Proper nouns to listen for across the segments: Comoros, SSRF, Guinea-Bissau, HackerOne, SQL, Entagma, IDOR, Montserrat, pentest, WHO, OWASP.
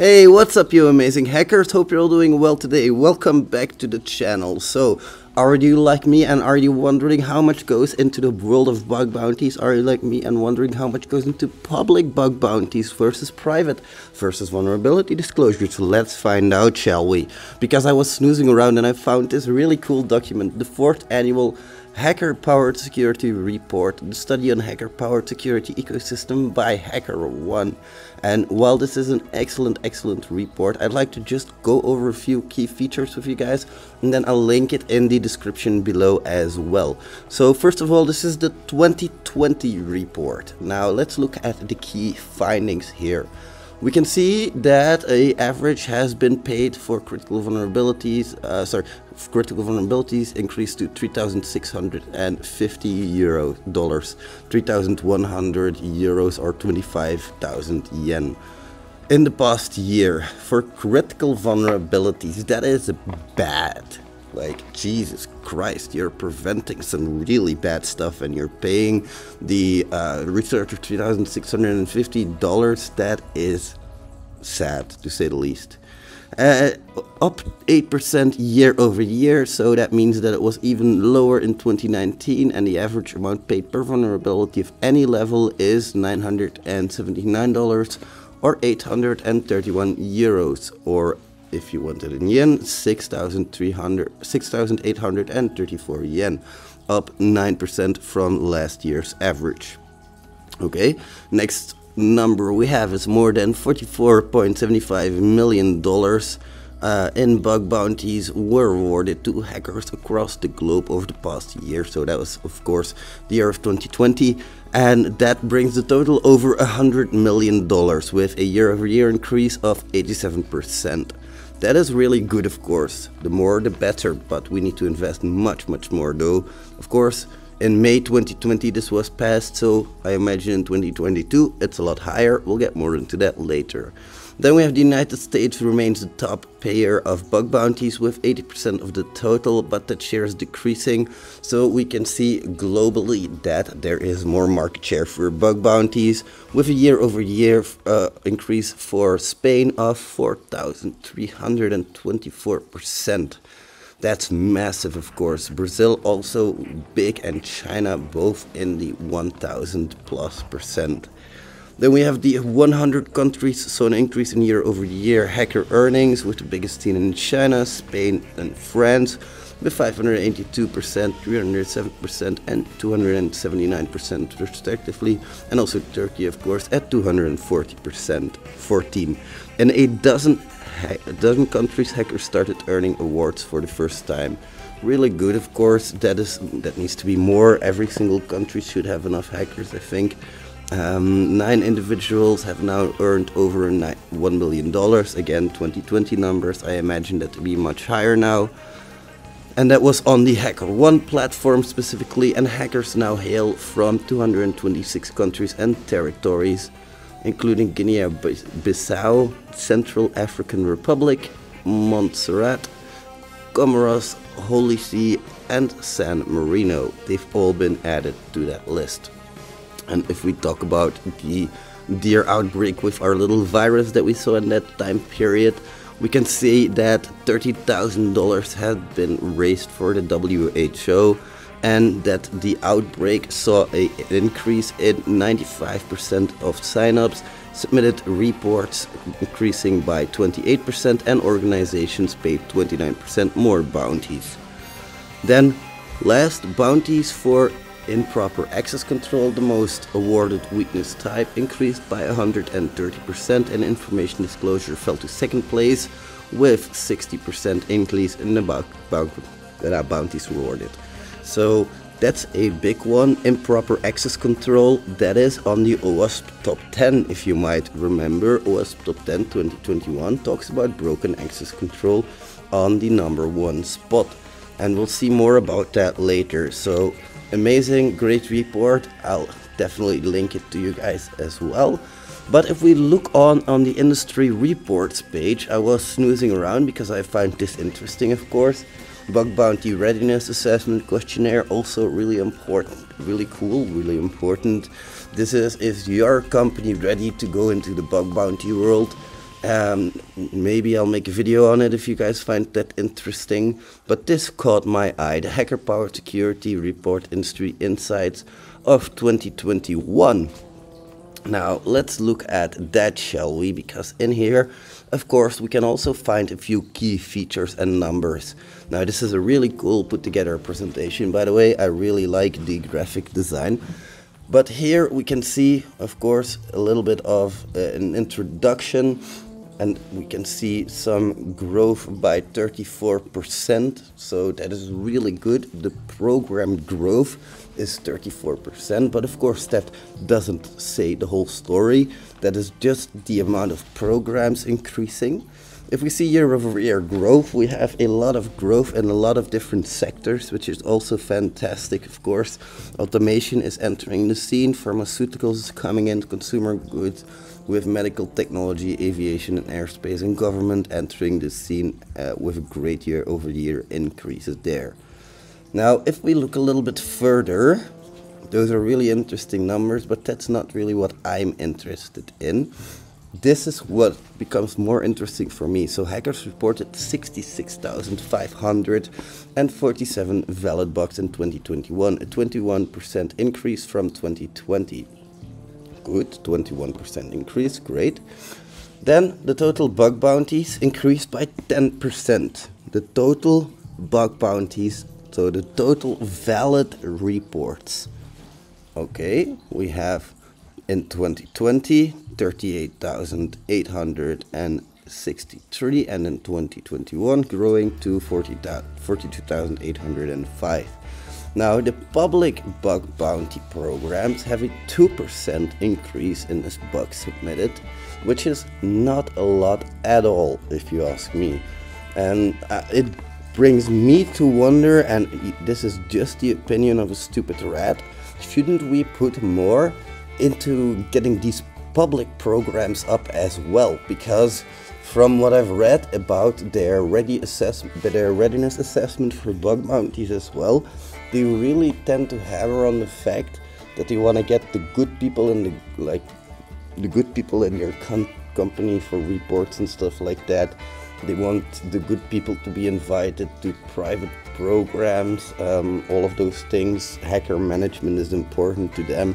Hey, what's up you amazing hackers, hope you're all doing well today. Welcome back to the channel. So, are you like me and are you wondering how much goes into the world of bug bounties? Are you like me and wondering how much goes into public bug bounties versus private versus vulnerability disclosures? Let's find out, shall we? Because I was snoozing around and I found this really cool document, the 4th annual Hacker-Powered Security Report, the study on hacker-powered security ecosystem by HackerOne. And while this is an excellent report, I'd like to just go over a few key features with you guys, and then I'll link it in the description below as well. So first of all, this is the 2020 report. Now let's look at the key findings here. We can see that an average has been paid for critical vulnerabilities. Increased to $3,650, €3,100 or 25,000 yen in the past year for critical vulnerabilities. That is bad. Like, Jesus Christ, you're preventing some really bad stuff and you're paying the researcher $3,650. That is sad, to say the least. Up 8% year over year, so that means that it was even lower in 2019, and the average amount paid per vulnerability of any level is $979 or 831 euros, or if you want it in yen, 6,834 yen, up 9% from last year's average. Okay, next number we have is more than $44.75 million in bug bounties were awarded to hackers across the globe over the past year. So that was, of course, the year of 2020, and that brings the total over $100 million, with a year-over-year increase of 87%. That is really good, of course. The more the better, but we need to invest much more though. Of course, in May 2020 this was passed, so I imagine in 2022 it's a lot higher. We'll get more into that later. Then we have the United States remains the top payer of bug bounties with 80% of the total, but that share is decreasing. So we can see globally that there is more market share for bug bounties, with a year over year increase for Spain of 4,324%. That's massive, of course. Brazil also big, and China both in the 1,000+%. Then we have the 100 countries, so an increase in year over year hacker earnings, with the biggest seen in China, Spain and France, with 582%, 307% and 279% respectively, and also Turkey, of course, at 240%, 14. In a dozen countries, hackers started earning awards for the first time. Really good, of course. That needs to be more. Every single country should have enough hackers, I think. 9 individuals have now earned over $1 million. Again, 2020 numbers. I imagine that to be much higher now. And that was on the HackerOne platform specifically, and hackers now hail from 226 countries and territories, including Guinea-Bissau, Central African Republic, Montserrat, Comoros, Holy See and San Marino. They've all been added to that list. And if we talk about the deer outbreak with our little virus that we saw in that time period, we can see that $30,000 had been raised for the WHO, and that the outbreak saw an increase in 95% of signups, submitted reports increasing by 28%, and organizations paid 29% more bounties. Then last, bounties for improper access control, the most awarded weakness type, increased by 130%, and information disclosure fell to second place with 60% increase in the bounties awarded. So that's a big one, improper access control. That is on the OWASP top 10, if you might remember. OWASP top 10 2021 talks about broken access control on the #1 spot, and we'll see more about that later. So amazing, great report. I'll definitely link it to you guys as well. But if we look on the industry reports page, I was snoozing around because I find this interesting, of course. Bug bounty readiness assessment questionnaire, also really important, really cool, really important. This is your company ready to go into the bug bounty world? Maybe I'll make a video on it if you guys find that interesting. But this caught my eye, the Hacker Powered Security Report Industry Insights of 2021. Now let's look at that, shall we? Because in here, of course, we can also find a few key features and numbers. Now this is a really cool put together presentation, by the way. I really like the graphic design. But here we can see, of course, a little bit of an introduction, and we can see some growth by 34%. So that is really good. The program growth is 34%, but of course that doesn't say the whole story. That is just the amount of programs increasing. If we see year over year growth, we have a lot of growth in a lot of different sectors, which is also fantastic, of course. Automation is entering the scene, pharmaceuticals is coming in, consumer goods, with medical technology, aviation and airspace, and government entering the scene with a great year over year increases there. Now, if we look a little bit further, those are really interesting numbers, but that's not really what I'm interested in. This is what becomes more interesting for me. So hackers reported 66,547 valid bugs in 2021, a 21% increase from 2020. Good, 21% increase, great. Then the total bug bounties increased by 10%. The total bug bounties, so the total valid reports. Okay, we have in 2020, 38,863, and in 2021 growing to 42,805. Now the public bug bounty programs have a 2% increase in this bug submitted, which is not a lot at all if you ask me. And it brings me to wonder, and this is just the opinion of a stupid rat, shouldn't we put more into getting these public programs up as well? Because from what I've read about their readiness assessment for bug bounties as well, they really tend to hammer on the fact that they want to get the good people in the good people in your company for reports and stuff like that. They want the good people to be invited to private programs, all of those things. Hacker management is important to them,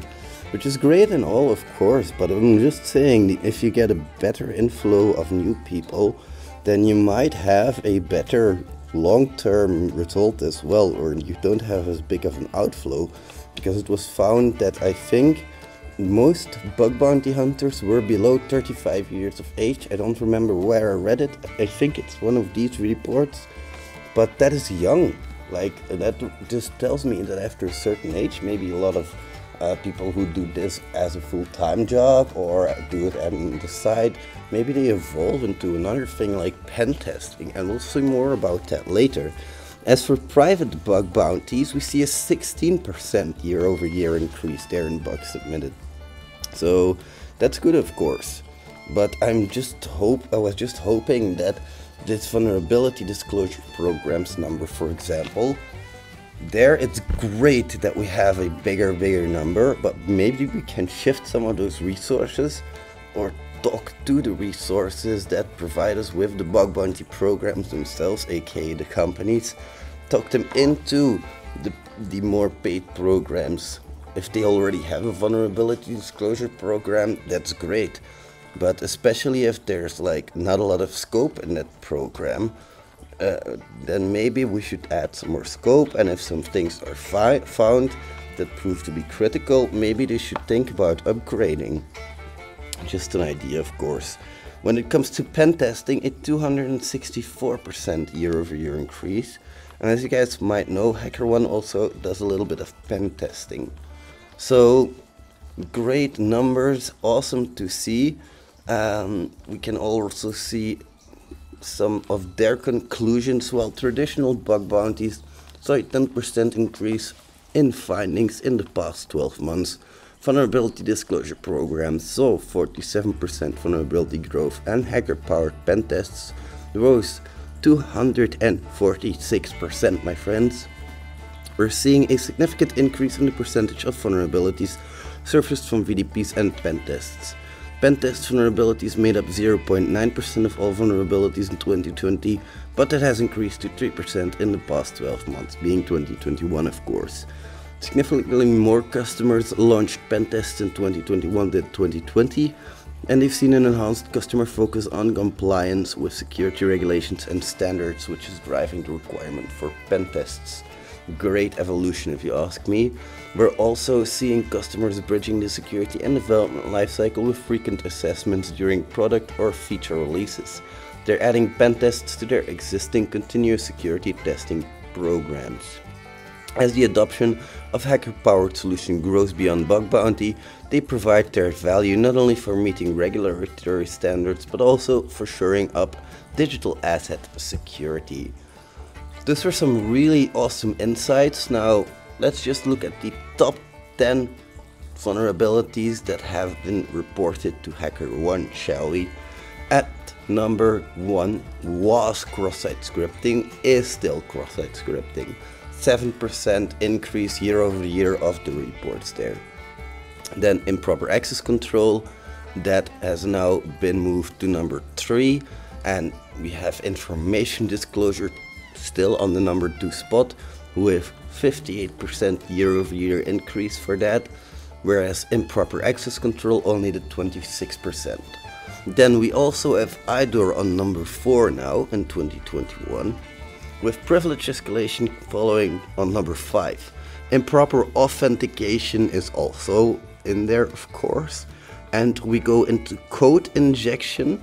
which is great and all, of course, but I'm just saying, if you get a better inflow of new people, then you might have a better long-term result as well, or you don't have as big of an outflow, because it was found that I think most bug bounty hunters were below 35 years of age. I don't remember where I read it. I think it's one of these reports, but that is young. Like, that just tells me that after a certain age, maybe a lot of people who do this as a full-time job or do it on the side, maybe they evolve into another thing like pen testing, and we'll see more about that later. As for private bug bounties, we see a 16% year-over-year increase there in bugs submitted. So that's good, of course, but I was just hoping that this vulnerability disclosure programs number, for example, there it's great that we have a bigger number, but maybe we can shift some of those resources or talk to the resources that provide us with the bug bounty programs themselves, aka the companies, talk them into the more paid programs. If they already have a vulnerability disclosure program, that's great, but especially if there's like not a lot of scope in that program, then maybe we should add some more scope. And if some things are found that prove to be critical, maybe they should think about upgrading. Just an idea, of course. When it comes to pen testing, a 264% year-over-year increase. And as you guys might know, HackerOne also does a little bit of pen testing. So great numbers, awesome to see. We can also see some of their conclusions. While traditional bug bounties saw a 10% increase in findings in the past 12 months, vulnerability disclosure programs saw 47% vulnerability growth, and hacker-powered pen tests rose 246%, my friends. We're seeing a significant increase in the percentage of vulnerabilities surfaced from VDPs and pen tests. Pentest vulnerabilities made up 0.9% of all vulnerabilities in 2020, but that has increased to 3% in the past 12 months, being 2021 of course. Significantly more customers launched pen tests in 2021 than 2020, and they've seen an enhanced customer focus on compliance with security regulations and standards, which is driving the requirement for pen tests. Great evolution if you ask me. We're also seeing customers bridging the security and development lifecycle with frequent assessments during product or feature releases. They're adding pen tests to their existing continuous security testing programs. As the adoption of hacker-powered solutions grows beyond bug bounty, they provide their value not only for meeting regulatory standards, but also for shoring up digital asset security. Those were some really awesome insights. Now, let's just look at the top 10 vulnerabilities that have been reported to HackerOne, shall we? At number 1 was cross-site scripting, is still cross-site scripting. 7% increase year over year of the reports there. Then improper access control, that has now been moved to number 3, and we have information disclosure still on the number 2 spot with 58% year over year increase for that, whereas improper access control only did 26%. Then we also have IDOR on number 4 now in 2021. With privilege escalation following on number 5. Improper authentication is also in there, of course. And we go into code injection.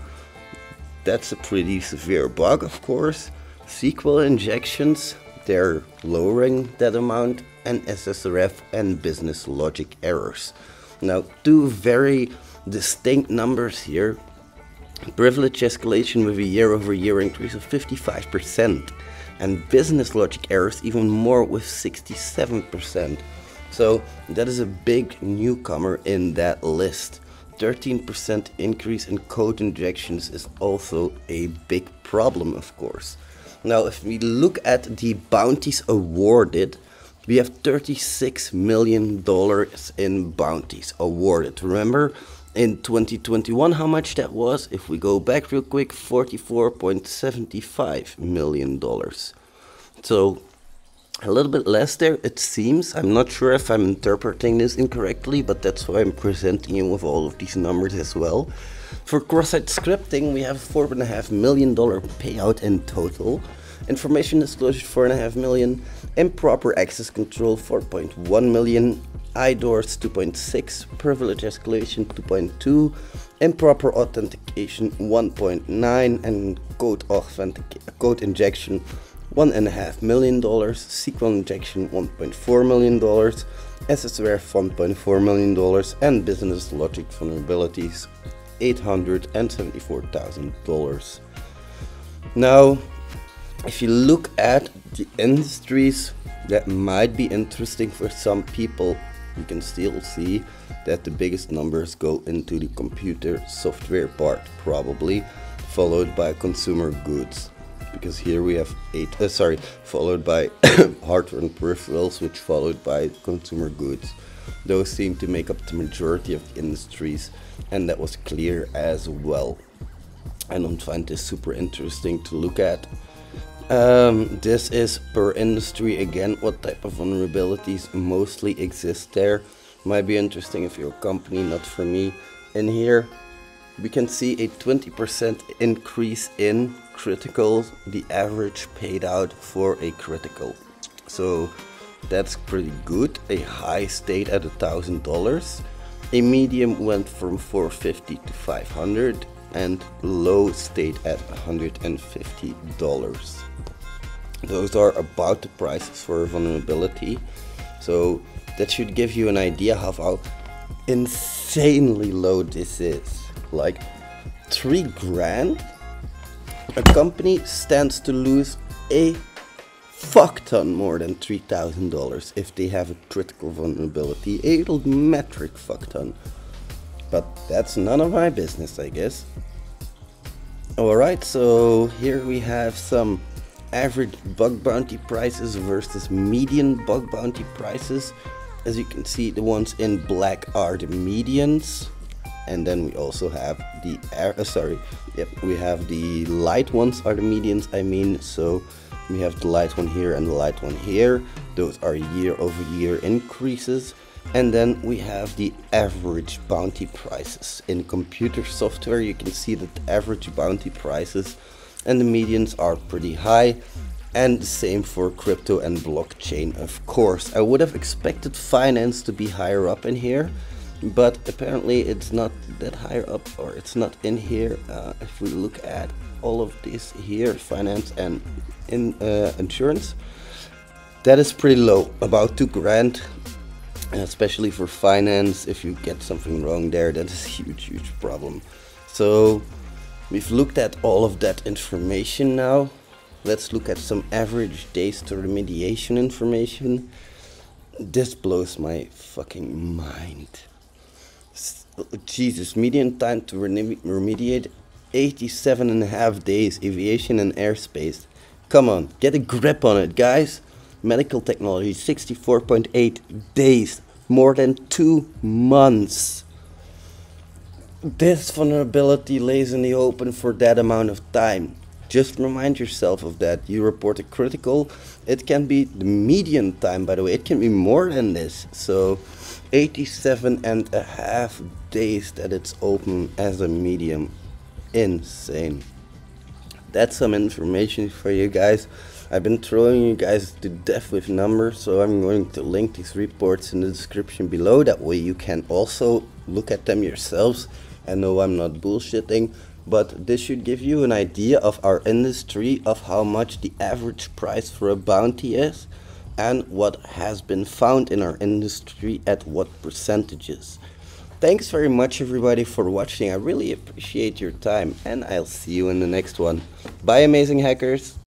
That's a pretty severe bug, of course. SQL injections, they're lowering that amount. And SSRF and business logic errors. Now, two very distinct numbers here. Privilege escalation with a year-over-year increase of 55%. And business logic errors even more with 67%. So that is a big newcomer in that list. 13% increase in code injections is also a big problem, of course. Now, if we look at the bounties awarded, we have $36 million in bounties awarded. Remember in 2021 how much that was? If we go back real quick, $44.75 million. So a little bit less there, it seems. I'm not sure if I'm interpreting this incorrectly, but that's why I'm presenting you with all of these numbers as well. For cross-site scripting, we have $4.5 million payout in total. Information disclosure, $4.5 million. Improper access control, $4.1 million. IDORs, 2.6, privilege escalation, 2.2, improper authentication, 1.9, and code injection, $1.5 million, SQL injection, $1.4 million, SSRF, $1.4 million, and business logic vulnerabilities, $874,000. Now, if you look at the industries that might be interesting for some people, you can still see that the biggest numbers go into the computer software part, probably followed by consumer goods, because here we have followed by hardware and peripherals, which followed by consumer goods. Those seem to make up the majority of the industries, and that was clear as well. I don't find this super interesting to look at. This is per industry again, what type of vulnerabilities mostly exist there. Might be interesting if you're a company, not for me. In here we can see a 20% increase in critical, the average paid out for a critical. So that's pretty good. A high stayed at $1,000. A medium went from 450 to 500. And low stayed at $150. Those are about the prices for vulnerability, so that should give you an idea of how insanely low this is. Like $3 grand, a company stands to lose a fuck ton more than $3,000 if they have a critical vulnerability, a little metric fuck ton. But that's none of my business, I guess. Alright, so here we have some average bug bounty prices versus median bug bounty prices. As you can see, the ones in black are the medians. and then we also have the light ones are the medians, I mean. So we have the light one here and the light one here. Those are year over year increases. And then we have the average bounty prices. In computer software you can see that the average bounty prices and the medians are pretty high, and the same for crypto and blockchain, of course. I would have expected finance to be higher up in here, but apparently it's not that higher up, or it's not in here. If we look at all of this here, finance and insurance, that is pretty low, about 2 grand. Especially for finance, if you get something wrong there, that is a huge problem. So we've looked at all of that information. Now let's look at some average days to remediation information. This blows my fucking mind. Jesus, median time to remediate 87.5 days, aviation and airspace. Come on, get a grip on it, guys. Medical technology, 64.8 days, more than 2 months. This vulnerability lays in the open for that amount of time. Just remind yourself of that. You report a critical, it can be the median time, by the way, it can be more than this. So 87.5 days that it's open as a medium. Insane. That's some information for you guys. I've been throwing you guys to death with numbers, so I'm going to link these reports in the description below. That way you can also look at them yourselves. I know I'm not bullshitting, but this should give you an idea of our industry, of how much the average price for a bounty is, and what has been found in our industry at what percentages. Thanks very much everybody for watching. I really appreciate your time, and I'll see you in the next one. Bye, amazing hackers.